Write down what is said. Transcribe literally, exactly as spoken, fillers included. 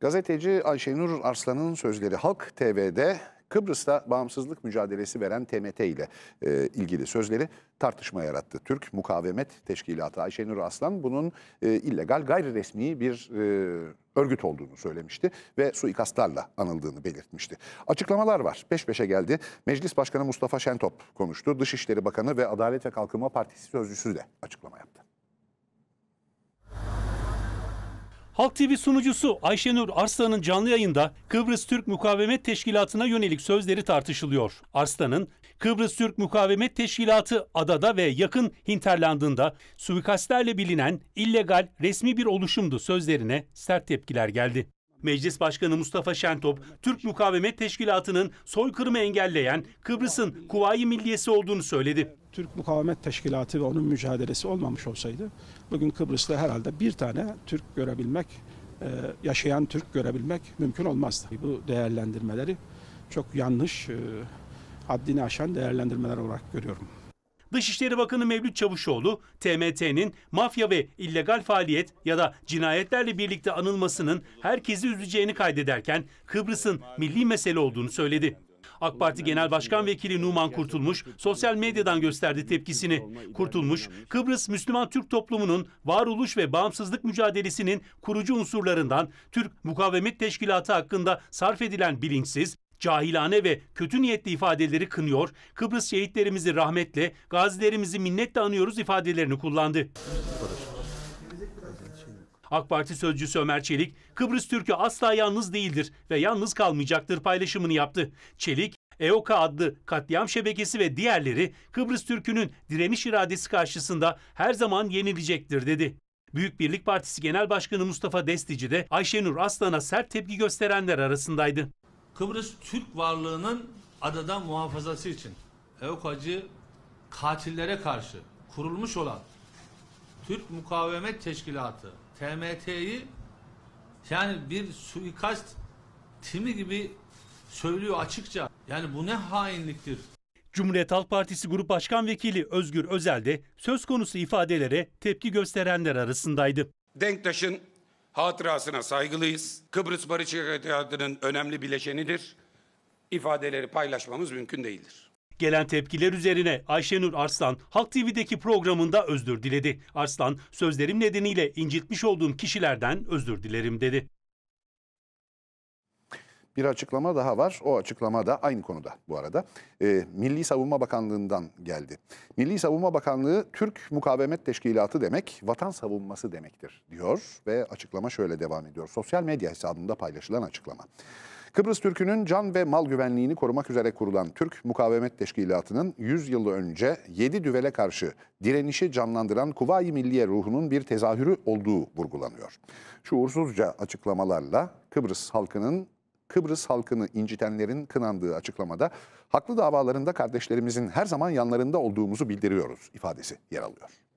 Gazeteci Ayşenur Arslan'ın sözleri Halk T V'de Kıbrıs'ta bağımsızlık mücadelesi veren T M T ile e, ilgili sözleri tartışma yarattı. Türk Mukavemet Teşkilatı Ayşenur Arslan bunun e, illegal, gayri resmi bir e, örgüt olduğunu söylemişti ve suikastlarla anıldığını belirtmişti. Açıklamalar var. Peş peşe geldi. Meclis Başkanı Mustafa Şentop konuştu. Dışişleri Bakanı ve Adalet ve Kalkınma Partisi sözcüsü de açıklama yaptı. Halk T V sunucusu Ayşenur Arslan'ın canlı yayında Kıbrıs Türk Mukavemet Teşkilatı'na yönelik sözleri tartışılıyor. Arslan'ın Kıbrıs Türk Mukavemet Teşkilatı adada ve yakın hinterlandında suikastlerle bilinen illegal resmi bir oluşumdu sözlerine sert tepkiler geldi. Meclis Başkanı Mustafa Şentop, Türk Mukavemet Teşkilatı'nın soykırımı engelleyen Kıbrıs'ın Kuvayi Milliyesi olduğunu söyledi. Türk Mukavemet Teşkilatı ve onun mücadelesi olmamış olsaydı bugün Kıbrıs'ta herhalde bir tane Türk görebilmek, yaşayan Türk görebilmek mümkün olmazdı. Bu değerlendirmeleri çok yanlış, haddini aşan değerlendirmeler olarak görüyorum. Dışişleri Bakanı Mevlüt Çavuşoğlu, T M T'nin mafya ve illegal faaliyet ya da cinayetlerle birlikte anılmasının herkesi üzeceğini kaydederken Kıbrıs'ın milli mesele olduğunu söyledi. AK Parti Genel Başkan Vekili Numan Kurtulmuş sosyal medyadan gösterdi tepkisini. Kurtulmuş, Kıbrıs Müslüman Türk toplumunun varoluş ve bağımsızlık mücadelesinin kurucu unsurlarından Türk Mukavemet Teşkilatı hakkında sarf edilen bilinçsiz, cahilane ve kötü niyetli ifadeleri kınıyor, Kıbrıs şehitlerimizi rahmetle, gazilerimizi minnetle anıyoruz ifadelerini kullandı. AK Parti sözcüsü Ömer Çelik, Kıbrıs Türk'ü asla yalnız değildir ve yalnız kalmayacaktır paylaşımını yaptı. Çelik, EOKA adlı katliam şebekesi ve diğerleri Kıbrıs Türk'ünün direniş iradesi karşısında her zaman yenilecektir dedi. Büyük Birlik Partisi Genel Başkanı Mustafa Destici de Ayşenur Arslan'a sert tepki gösterenler arasındaydı. Kıbrıs Türk varlığının adada muhafazası için EOKA'cı katillere karşı kurulmuş olan Türk Mukavemet Teşkilatı T M T'yi yani bir suikast timi gibi söylüyor açıkça. Yani bu ne hainliktir. Cumhuriyet Halk Partisi Grup Başkan Vekili Özgür Özel de söz konusu ifadelere tepki gösterenler arasındaydı. Denktaş'ın hatırasına saygılıyız. Kıbrıs Barış Harekatı'nın önemli bileşenidir. İfadeleri paylaşmamız mümkün değildir. Gelen tepkiler üzerine Ayşenur Arslan Halk T V'deki programında özür diledi. Arslan, sözlerim nedeniyle incitmiş olduğum kişilerden özür dilerim dedi. Bir açıklama daha var. O açıklama da aynı konuda bu arada. E, Milli Savunma Bakanlığı'ndan geldi. Milli Savunma Bakanlığı Türk Mukavemet Teşkilatı demek, vatan savunması demektir diyor ve açıklama şöyle devam ediyor. Sosyal medya hesabında paylaşılan açıklama. Kıbrıs Türk'ünün can ve mal güvenliğini korumak üzere kurulan Türk Mukavemet Teşkilatı'nın yüz yıl önce yedi düvele karşı direnişi canlandıran Kuvayi Milliye ruhunun bir tezahürü olduğu vurgulanıyor. Şuursuzca açıklamalarla Kıbrıs halkının Kıbrıs halkını incitenlerin kınandığı açıklamada haklı davalarında kardeşlerimizin her zaman yanlarında olduğumuzu bildiriyoruz ifadesi yer alıyor.